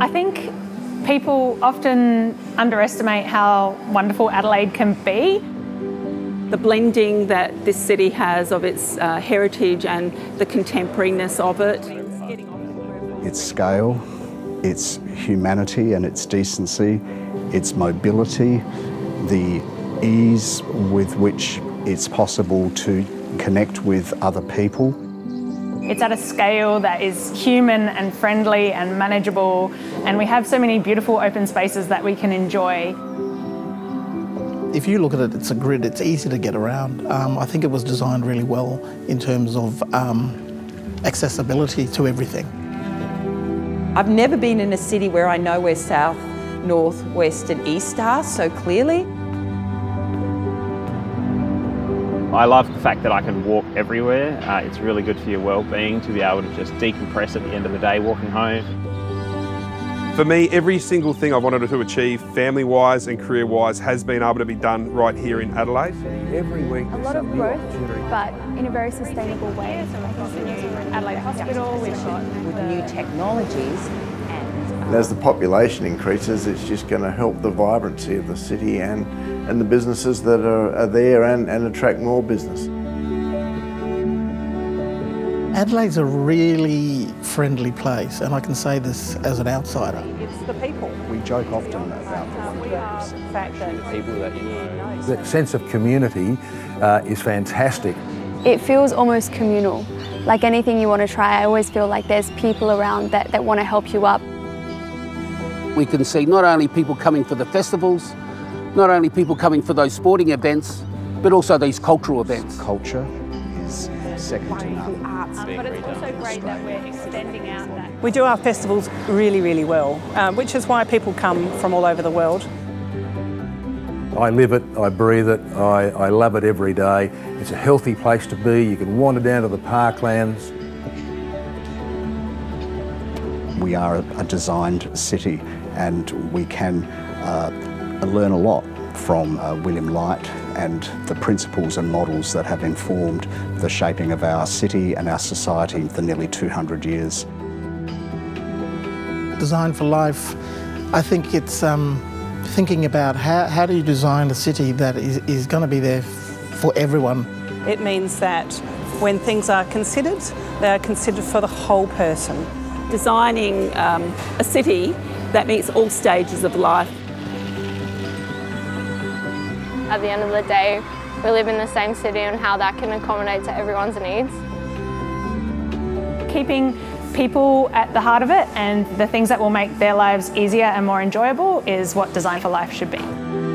I think people often underestimate how wonderful Adelaide can be. The blending that this city has of its heritage and the contemporariness of it. Its scale, its humanity and its decency, its mobility, the ease with which it's possible to connect with other people. It's at a scale that is human and friendly and manageable, and we have so many beautiful open spaces that we can enjoy. If you look at it, it's a grid, it's easy to get around. I think it was designed really well in terms of accessibility to everything. I've never been in a city where I know where south, north, west and east are so clearly. I love the fact that I can walk everywhere. It's really good for your well-being to be able to just decompress at the end of the day walking home. For me, every single thing I wanted to achieve, family-wise and career-wise, has been able to be done right here in Adelaide. Every week, a lot of growth, but in a very sustainable way. Adelaide Hospital, we've got with new technologies. And as the population increases, it's just going to help the vibrancy of the city and the businesses that are there and attract more business. Adelaide's a really friendly place, and I can say this as an outsider. It's the people. We joke often about the fact that the people that you know. The sense of community is fantastic. It feels almost communal. Like anything you want to try, I always feel like there's people around that want to help you up. We can see not only people coming for the festivals, not only people coming for those sporting events, but also these cultural events. Culture is second to none. Arts, but it's also great that we're extending out that. We do our festivals really, really well, which is why people come from all over the world. I live it, I breathe it, I love it every day. It's a healthy place to be. You can wander down to the parklands. We are a designed city, and we can learn a lot from William Light and the principles and models that have informed the shaping of our city and our society for nearly 200 years. Design for life, I think it's thinking about how do you design a city that is going to be there for everyone. It means that when things are considered, they are considered for the whole person. Designing a city that meets all stages of life. At the end of the day, we live in the same city and how that can accommodate to everyone's needs. Keeping people at the heart of it and the things that will make their lives easier and more enjoyable is what Design for Life should be.